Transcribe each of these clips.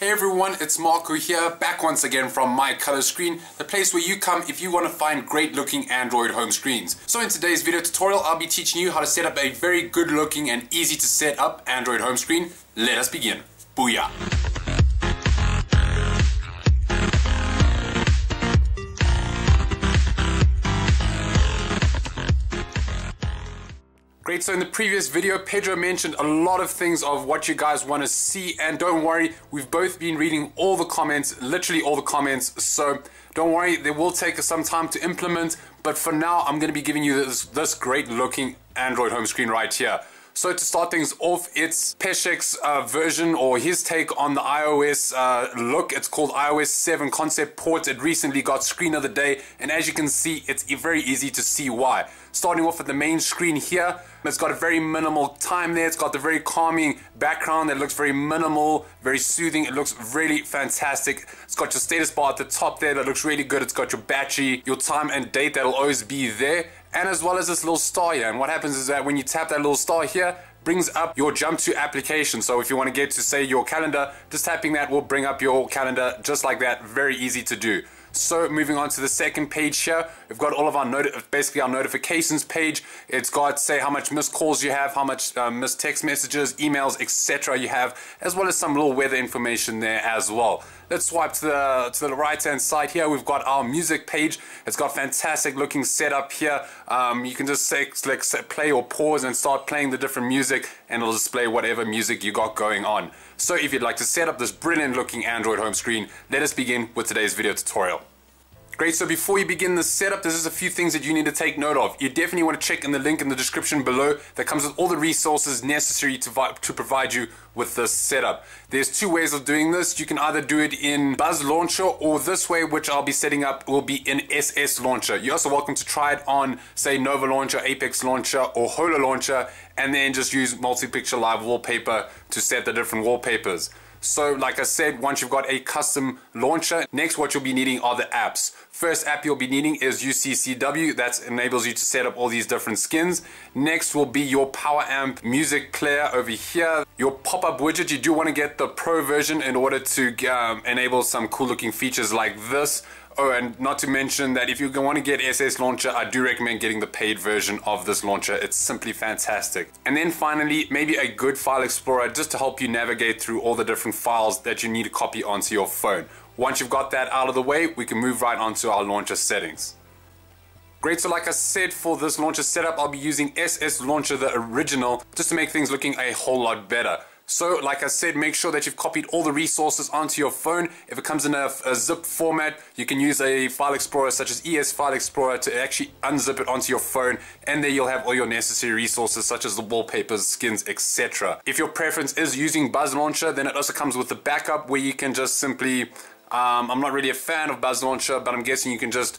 Hey everyone, it's Marco here, back once again from My Color Screen, the place where you come if you want to find great looking Android home screens. So in today's video tutorial, I'll be teaching you how to set up a very good looking and easy to set up Android home screen. Let us begin. Booyah! Great, so in the previous video, Pedro mentioned a lot of things of what you guys want to see, and don't worry, we've both been reading all the comments, literally all the comments, so don't worry, they will take us some time to implement, but for now, I'm going to be giving you this great looking Android home screen right here. So to start things off, it's Peshek's version or his take on the iOS look. It's called iOS 7 concept port. It recently got screen of the day, and as you can see, it's very easy to see why. Starting off at the main screen here, it's got a very minimal time there. It's got the very calming background that looks very minimal, very soothing. It looks really fantastic. It's got your status bar at the top there that looks really good. It's got your battery, your time and date that'll always be there. And as well as this little star here. And what happens is that when you tap that little star here, brings up your jump to application. So if you want to get to, say, your calendar, just tapping that will bring up your calendar just like that. Very easy to do. So moving on to the second page here, we've got all of our notifications page. It's got, say, how much missed calls you have, how much missed text messages, emails, etc. you have, as well as some little weather information there as well. Let's swipe to the right hand side here. We've got our music page. It's got fantastic looking setup here. You can just select play or pause and start playing the different music, and it'll display whatever music you got going on. So if you'd like to set up this brilliant looking Android home screen, let us begin with today's video tutorial. Great, so before you begin the setup, there's just a few things that you need to take note of. You definitely want to check in the link in the description below that comes with all the resources necessary to provide you with this setup. There's two ways of doing this. You can either do it in Buzz Launcher, or this way, which I'll be setting up, will be in SS Launcher. You're also welcome to try it on, say, Nova Launcher, Apex Launcher, or Holo Launcher, and then just use Multi-Picture Live Wallpaper to set the different wallpapers. So like I said, once you've got a custom launcher, next what you'll be needing are the apps. First app you'll be needing is UCCW. That enables you to set up all these different skins. Next will be your Power Amp music player over here. Your pop-up widget, you do want to get the pro version in order to enable some cool looking features like this. Oh, and not to mention that if you want to get SS Launcher, I do recommend getting the paid version of this launcher. It's simply fantastic. And then finally, maybe a good file explorer just to help you navigate through all the different files that you need to copy onto your phone. Once you've got that out of the way, we can move right onto our launcher settings. Great, so like I said, for this launcher setup, I'll be using SS Launcher, the original, just to make things looking a whole lot better. So, like I said, make sure that you've copied all the resources onto your phone. If it comes in a zip format, you can use a file explorer such as ES File Explorer to actually unzip it onto your phone, and there you'll have all your necessary resources such as the wallpapers, skins, etc. If your preference is using Buzz Launcher, then it also comes with the backup where you can just simply, I'm not really a fan of Buzz Launcher, but I'm guessing you can just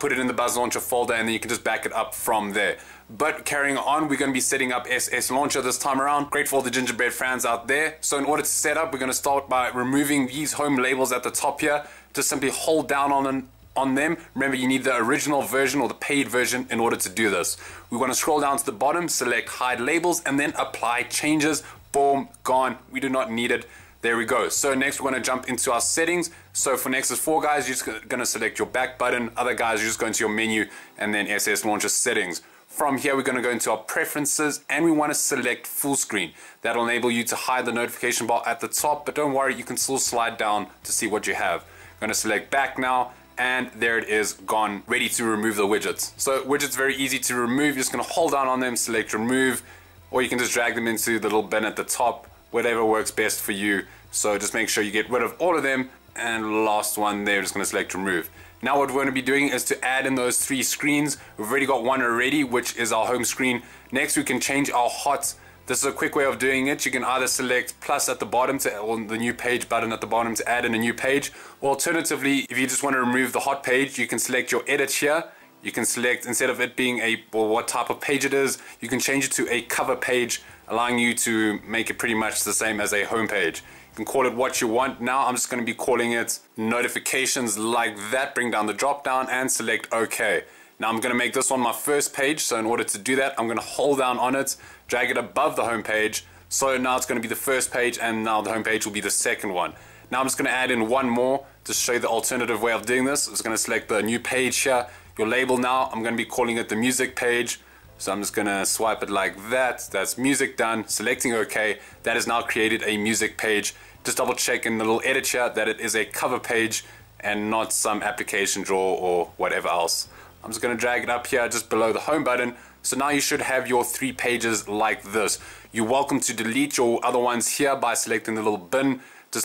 put it in the Buzz Launcher folder and then you can just back it up from there. But carrying on, we're going to be setting up SS Launcher this time around. Great for all the gingerbread fans out there. So in order to set up, we're going to start by removing these home labels at the top here. Just simply hold down on them. Remember, you need the original version or the paid version in order to do this. We want to scroll down to the bottom, select hide labels, and then apply changes. Boom, gone. We do not need it. There we go. So next we're going to jump into our settings. So for Nexus 4 guys, you're just going to select your back button. Other guys, you're just going to your menu and then SS Launcher settings. From here, we're going to go into our preferences and we want to select full screen. That'll enable you to hide the notification bar at the top, but don't worry, you can still slide down to see what you have. I'm going to select back now, and there it is, gone, ready to remove the widgets. So widgets, very easy to remove. You're just going to hold down on them, select remove, or you can just drag them into the little bin at the top. Whatever works best for you. So just make sure you get rid of all of them. And last one there, just gonna select remove. Now what we're gonna be doing is to add in those three screens. We've already got one already, which is our home screen. Next, we can change our hot. This is a quick way of doing it. You can either select plus at the bottom or the new page button at the bottom to add in a new page. Or alternatively, if you just wanna remove the hot page, you can select your edit here. You can select, instead of it being what type of page it is, you can change it to a cover page, allowing you to make it pretty much the same as a home page. You can call it what you want. Now I'm just going to be calling it notifications like that. Bring down the drop down and select OK. Now I'm going to make this one my first page. So in order to do that, I'm going to hold down on it, drag it above the home page. So now it's going to be the first page, and now the home page will be the second one. Now I'm just going to add in one more to show you the alternative way of doing this. I'm just going to select the new page here, your label now. I'm going to be calling it the music page. So I'm just going to swipe it like that. That's music done. Selecting OK. That has now created a music page. Just double check in the little editor that it is a cover page and not some application drawer or whatever else. I'm just going to drag it up here just below the home button. So now you should have your three pages like this. You're welcome to delete your other ones here by selecting the little bin,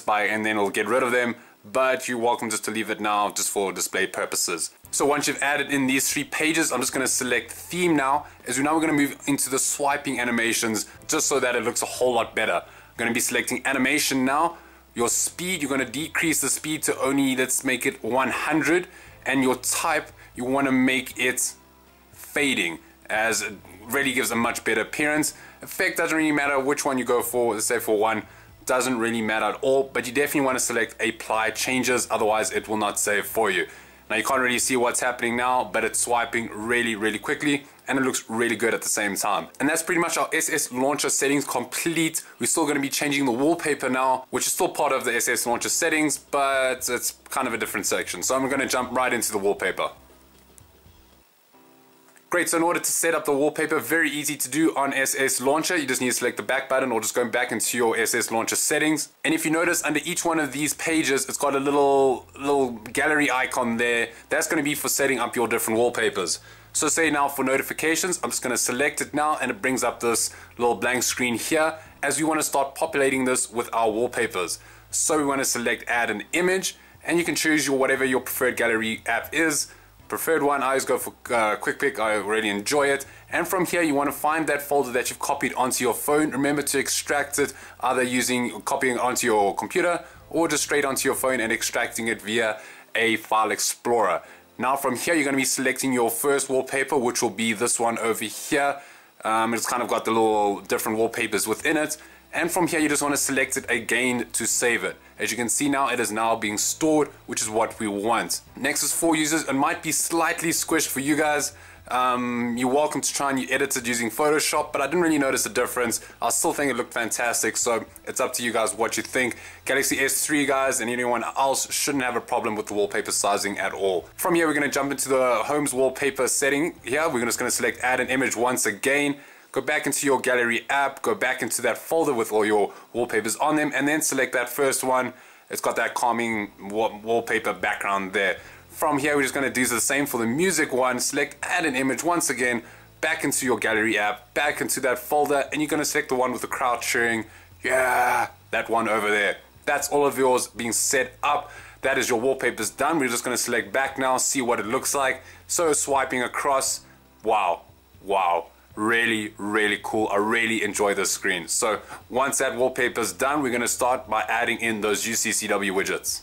and then it'll get rid of them. But you're welcome just to leave it now just for display purposes. So once you've added in these three pages, I'm just going to select theme now. As we know, we're going to move into the swiping animations just so that it looks a whole lot better. I'm going to be selecting animation now. Your speed, you're going to decrease the speed to only, let's make it 100. And your type, you want to make it fading, as it really gives a much better appearance. Effect doesn't really matter which one you go for, let's say for one, doesn't really matter at all, but you definitely want to select apply changes, otherwise it will not save for you. Now you can't really see what's happening now, but it's swiping really, really quickly and it looks really good at the same time. And that's pretty much our SS Launcher settings complete. We're still going to be changing the wallpaper now, which is still part of the SS Launcher settings, but it's kind of a different section. So I'm going to jump right into the wallpaper. Great, so in order to set up the wallpaper, very easy to do on SS Launcher. You just need to select the back button or just go back into your SS Launcher settings. And if you notice, under each one of these pages, it's got a little gallery icon there. That's going to be for setting up your different wallpapers. So say now for notifications, I'm just going to select it now and it brings up this little blank screen here, as we want to start populating this with our wallpapers. So we want to select add an image, and you can choose your whatever your preferred gallery app is. Preferred one, I always go for Quick Pick, I really enjoy it. And from here you want to find that folder that you've copied onto your phone. Remember to extract it, either copying onto your computer or just straight onto your phone and extracting it via a file explorer. Now from here you're going to be selecting your first wallpaper, which will be this one over here. It's kind of got the little different wallpapers within it. And from here you just want to select it again to save it. As you can see now, it is now being stored, which is what we want. Nexus 4 users, it might be slightly squished for you guys. You're welcome to try and edit it using Photoshop, but I didn't really notice a difference. I still think it looked fantastic, so it's up to you guys what you think. Galaxy S3 guys and anyone else shouldn't have a problem with the wallpaper sizing at all. From here we're going to jump into the home's wallpaper setting here. We're just going to select add an image once again. Go back into your gallery app, go back into that folder with all your wallpapers on them, and then select that first one. It's got that calming wallpaper background there. From here we're just going to do the same for the music one. Select add an image once again, back into your gallery app, back into that folder, and you're going to select the one with the crowd cheering. Yeah, that one over there. That's all of yours being set up. That is your wallpapers done. We're just going to select back now, see what it looks like. So swiping across, wow, wow. Really, really cool. I really enjoy this screen. So once that wallpaper is done, we're going to start by adding in those UCCW widgets.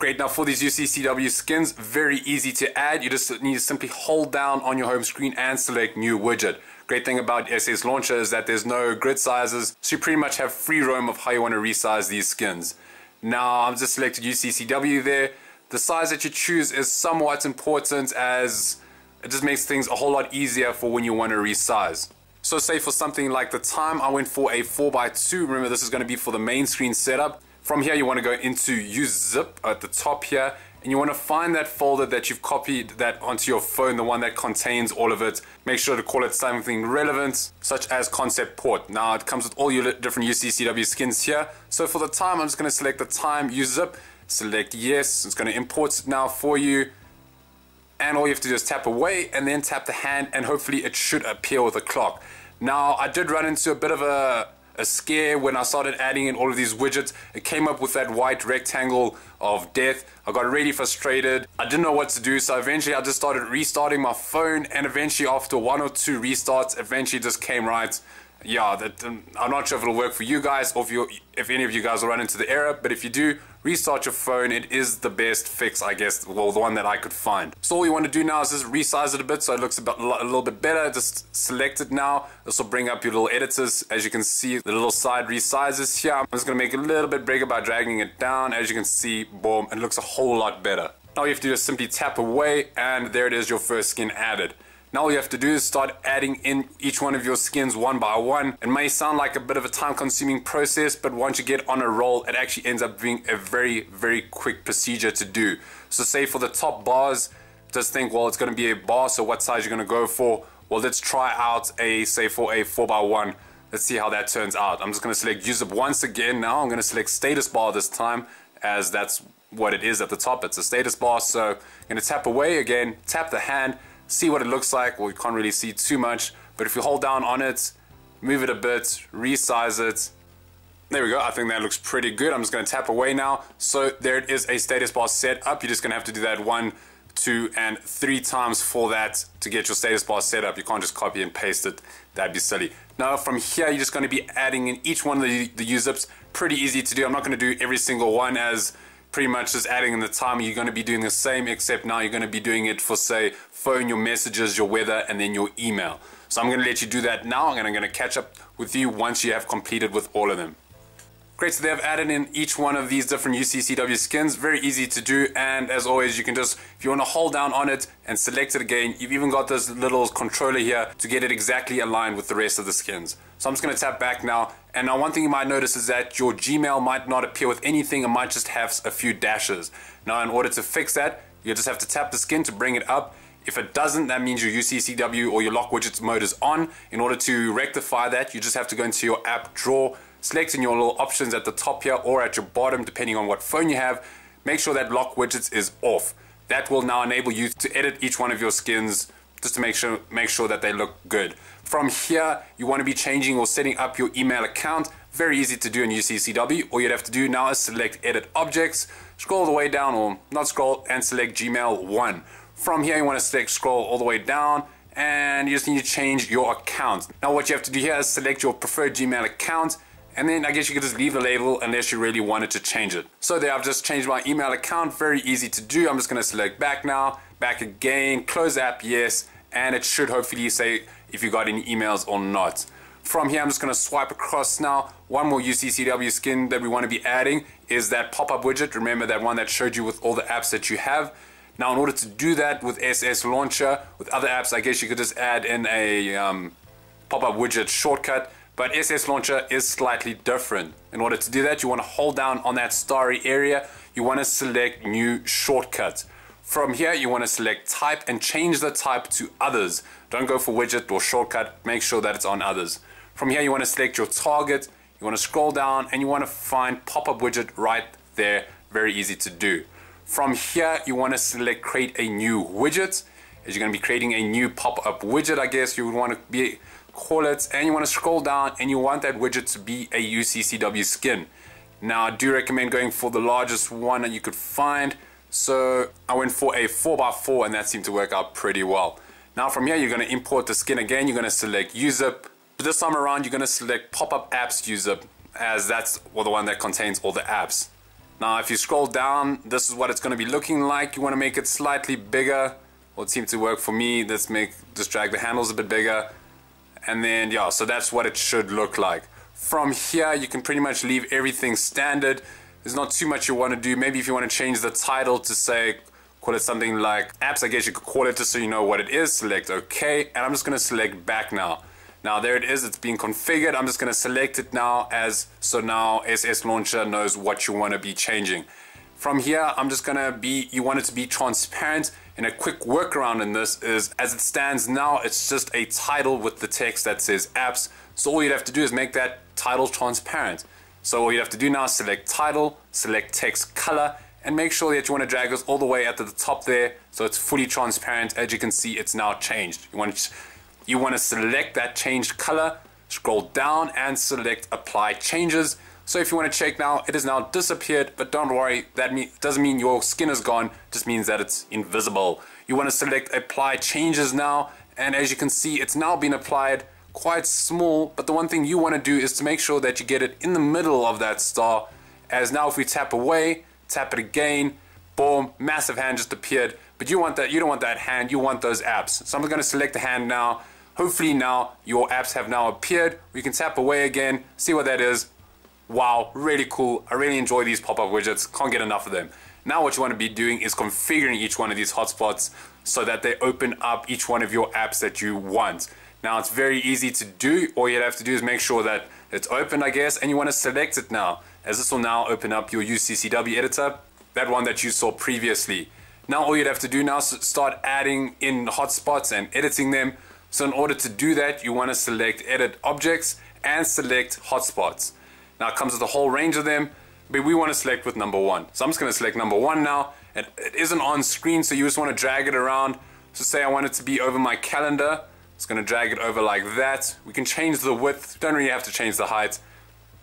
Great, now for these UCCW skins, very easy to add. You just need to simply hold down on your home screen and select new widget. Great thing about SS Launcher is that there's no grid sizes, so you pretty much have free roam of how you want to resize these skins. Now I've just selected UCCW there. The size that you choose is somewhat important, as it just makes things a whole lot easier for when you want to resize. So say for something like the time, I went for a 4x2. Remember, this is going to be for the main screen setup. From here you want to go into use zip at the top here, and you want to find that folder that you've copied that onto your phone, the one that contains all of it. Make sure to call it something relevant, such as concept port. Now it comes with all your different UCCW skins here. So for the time, I'm just going to select the time, use zip, select yes. It's going to import it now for you. And all you have to do is tap away and then tap the hand, and hopefully it should appear with a clock. Now I did run into a bit of a scare when I started adding in all of these widgets. It came up with that white rectangle of death. I got really frustrated. I didn't know what to do, so eventually I just started restarting my phone, and eventually after one or two restarts, eventually just came right. Yeah, I'm not sure if it'll work for you guys or if any of you guys will run into the error, but if you do, restart your phone. It is the best fix, I guess, well, the one that I could find. So all you want to do now is just resize it a bit so it looks a little bit better. Just select it now. This will bring up your little editors. As you can see, the little side resizes here. I'm just going to make it a little bit bigger by dragging it down. As you can see, boom, it looks a whole lot better. Now you have to just simply tap away, and there it is, your first skin added. Now all you have to do is start adding in each one of your skins one by one. It may sound like a bit of a time-consuming process, but once you get on a roll, it actually ends up being a very quick procedure to do. So say for the top bars, just think, well, it's going to be a bar, so what size you're going to go for? Well, let's try out a, say for a 4x1. Let's see how that turns out. I'm just going to select use up once again. Now I'm going to select status bar this time, as that's what it is at the top. It's a status bar. So I'm going to tap away again, tap the hand, see what it looks like. Well, you can't really see too much, but if you hold down on it, move it a bit, resize it. There we go. I think that looks pretty good. I'm just going to tap away now. So there it is, a status bar set up. You're just going to have to do that 1, 2, and 3 times for that to get your status bar set up. You can't just copy and paste it. That'd be silly. Now from here, you're just going to be adding in each one of the use-ups. Pretty easy to do. I'm not going to do every single one, as pretty much just adding in the time. You're going to be doing the same, except now you're going to be doing it for, say, phone, your messages, your weather, and then your email. So I'm going to let you do that now, and I'm going to catch up with you once you have completed with all of them. Great, so they have added in each one of these different UCCW skins. Very easy to do, and as always, you can just, if you want to hold down on it and select it again, you've even got this little controller here to get it exactly aligned with the rest of the skins. So I'm just going to tap back now, and now one thing you might notice is that your Gmail might not appear with anything, it might just have a few dashes. Now in order to fix that, you just have to tap the skin to bring it up. If it doesn't, that means your UCCW or your lock widgets mode is on. In order to rectify that, you just have to go into your app drawer, selecting your little options at the top here or at your bottom depending on what phone you have. Make sure that lock widgets is off. That will now enable you to edit each one of your skins just to make sure that they look good. From here, you want to be changing or setting up your email account. Very easy to do in UCCW. All you'd have to do now is select edit objects, scroll all the way down, or not scroll, and select Gmail 1. From here, you want to select scroll all the way down, and you just need to change your account. Now what you have to do here is select your preferred Gmail account, and then I guess you could just leave the label unless you really wanted to change it. So there, I've just changed my email account. Very easy to do. I'm just going to select back now, back again, close app, yes, and it should hopefully say if you got any emails or not. From here, I'm just going to swipe across now. One more UCCW skin that we want to be adding is that pop-up widget. Remember that one that showed you with all the apps that you have. Now, in order to do that with SS Launcher, with other apps, I guess you could just add in a pop-up widget shortcut. But SS Launcher is slightly different. In order to do that, you want to hold down on that starry area. You want to select new shortcut. From here, you want to select type and change the type to others. Don't go for widget or shortcut. Make sure that it's on others. From here, you want to select your target. You want to scroll down and you want to find pop-up widget right there. Very easy to do. From here, you want to select create a new widget. As you're going to be creating a new pop-up widget, I guess you would want to be call it, and you want to scroll down and you want that widget to be a UCCW skin. Now I do recommend going for the largest one that you could find, so I went for a 4x4 and that seemed to work out pretty well. Now from here, you're going to import the skin again. You're going to select use up, but this time around you're going to select pop-up apps use up, as that's the one that contains all the apps. Now if you scroll down, this is what it's going to be looking like. You want to make it slightly bigger. Well, it seemed to work for me. Let's just drag the handles a bit bigger. And then, yeah, so that's what it should look like. From here, you can pretty much leave everything standard. There's not too much you want to do. Maybe if you want to change the title to, say, call it something like apps, I guess you could call it, just so you know what it is. Select OK, and I'm just going to select back now. Now there it is, it's being configured. I'm just going to select it now, as so now SS Launcher knows what you want to be changing. From here, I'm just going to be, you want it to be transparent, and a quick workaround in this is, as it stands now, it's just a title with the text that says apps. So all you'd have to do is make that title transparent. So all you'd have to do now is select title, select text color, and make sure that you want to drag this all the way up to the top there so it's fully transparent. As you can see, it's now changed. You want to select that changed color, scroll down and select apply changes. So if you want to check now, it has now disappeared, but don't worry, that doesn't mean your skin is gone, just means that it's invisible. You want to select apply changes now, and as you can see, it's now been applied, quite small, but the one thing you want to do is to make sure that you get it in the middle of that star, as now if we tap away, tap it again, boom, massive hand just appeared, but you want that, you don't want that hand, you want those apps. So I'm going to select the hand now. Hopefully now your apps have now appeared. We can tap away again, see what that is. Wow, really cool. I really enjoy these pop-up widgets. Can't get enough of them. Now what you want to be doing is configuring each one of these hotspots so that they open up each one of your apps that you want. Now it's very easy to do. All you'd have to do is make sure that it's open, I guess, and you want to select it now, as this will now open up your UCCW editor, that one that you saw previously. Now all you'd have to do now is start adding in hotspots and editing them. So in order to do that, you want to select Edit Objects and select Hotspots. Now it comes with a whole range of them, but we want to select with number one. So I'm just going to select number one now, and it isn't on screen, so you just want to drag it around. So say I want it to be over my calendar, it's going to drag it over like that. We can change the width, don't really have to change the height,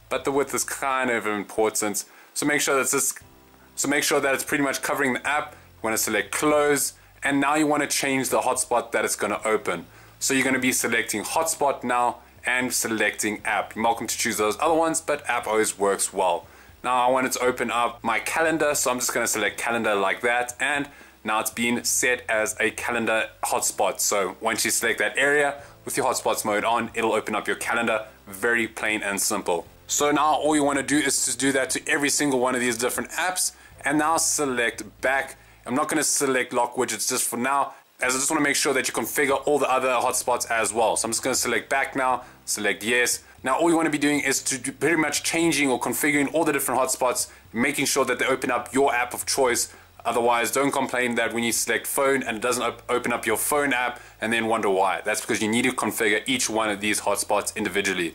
but the width is kind of important. So make sure that it's pretty much covering the app. You want to select Close, and now you want to change the hotspot that it's going to open. So you're going to be selecting Hotspot now and selecting App. You're welcome to choose those other ones, but App always works well. Now I want it to open up my calendar, so I'm just going to select Calendar like that, and now it's been set as a calendar hotspot. So once you select that area with your hotspots mode on, it'll open up your calendar. Very plain and simple. So now all you want to do is to do that to every single one of these different apps, and now select Back. I'm not going to select Lock Widgets just for now, as I just want to make sure that you configure all the other hotspots as well. So I'm just going to select Back now, select Yes. Now all you want to be doing is to do pretty much changing or configuring all the different hotspots, making sure that they open up your app of choice. Otherwise, don't complain that when you select Phone and it doesn't open up your phone app and then wonder why. That's because you need to configure each one of these hotspots individually.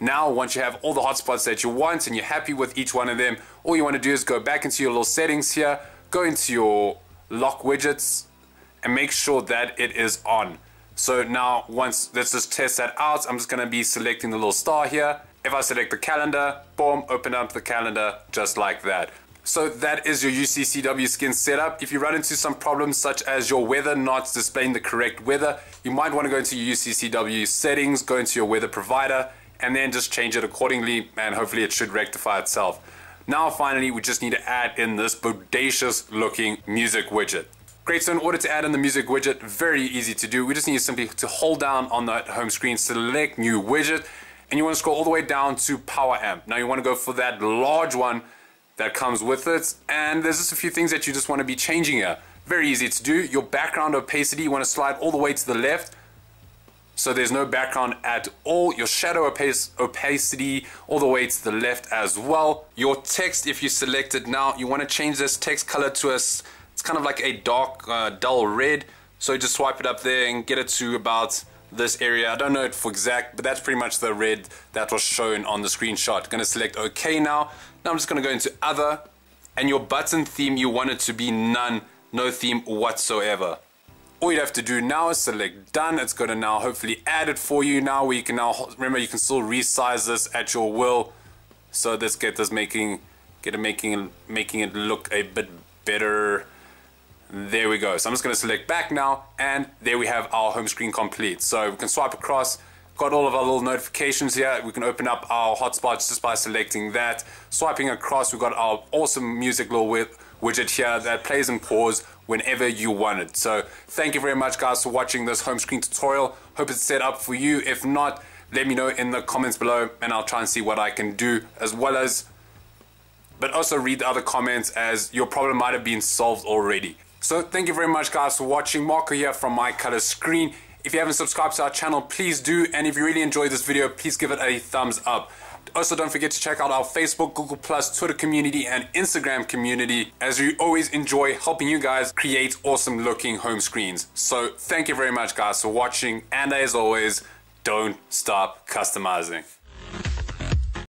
Now once you have all the hotspots that you want and you're happy with each one of them, all you want to do is go back into your little settings here, go into your Lock Widgets, and make sure that it is on. So now let's just test that out. I'm just going to be selecting the little star here. If I select the calendar, boom, open up the calendar just like that. So that is your UCCW skin setup. If you run into some problems such as your weather not displaying the correct weather, you might want to go into your UCCW settings, go into your weather provider, and then just change it accordingly, and hopefully it should rectify itself. Now finally, we just need to add in this bodacious looking music widget. Great, so in order to add in the music widget, very easy to do. We just need simply to hold down on that home screen, select New Widget, and you want to scroll all the way down to Power Amp. Now you want to go for that large one that comes with it, and there's just a few things that you just want to be changing here. Very easy to do. Your background opacity, you want to slide all the way to the left, so there's no background at all. Your shadow opacity all the way to the left as well. Your text, if you select it now, you want to change this text color to a kind of like a dark dull red, so just swipe it up there and get it to about this area. I don't know it for exact, but that's pretty much the red that was shown on the screenshot. Gonna select OK now. Now I'm just gonna go into Other, and your button theme, you want it to be none, no theme whatsoever. All you'd have to do now is select Done. It's gonna now hopefully add it for you now, where you can now, remember, you can still resize this at your will. So let's get this making it look a bit better. There we go. So I'm just going to select Back now, and there we have our home screen complete. So we can swipe across, got all of our little notifications here. We can open up our hotspots just by selecting that. Swiping across, we've got our awesome music little widget here that plays and pauses whenever you want it. So thank you very much, guys, for watching this home screen tutorial. Hope it's set up for you. If not, let me know in the comments below, and I'll try and see what I can do, as well as, but also read the other comments, as your problem might have been solved already. So thank you very much, guys, for watching. Marco here from My Color Screen. If you haven't subscribed to our channel, please do. And if you really enjoyed this video, please give it a thumbs up. Also, don't forget to check out our Facebook, Google+, Twitter community, and Instagram community, as we always enjoy helping you guys create awesome looking home screens. So thank you very much, guys, for watching. And as always, don't stop customizing.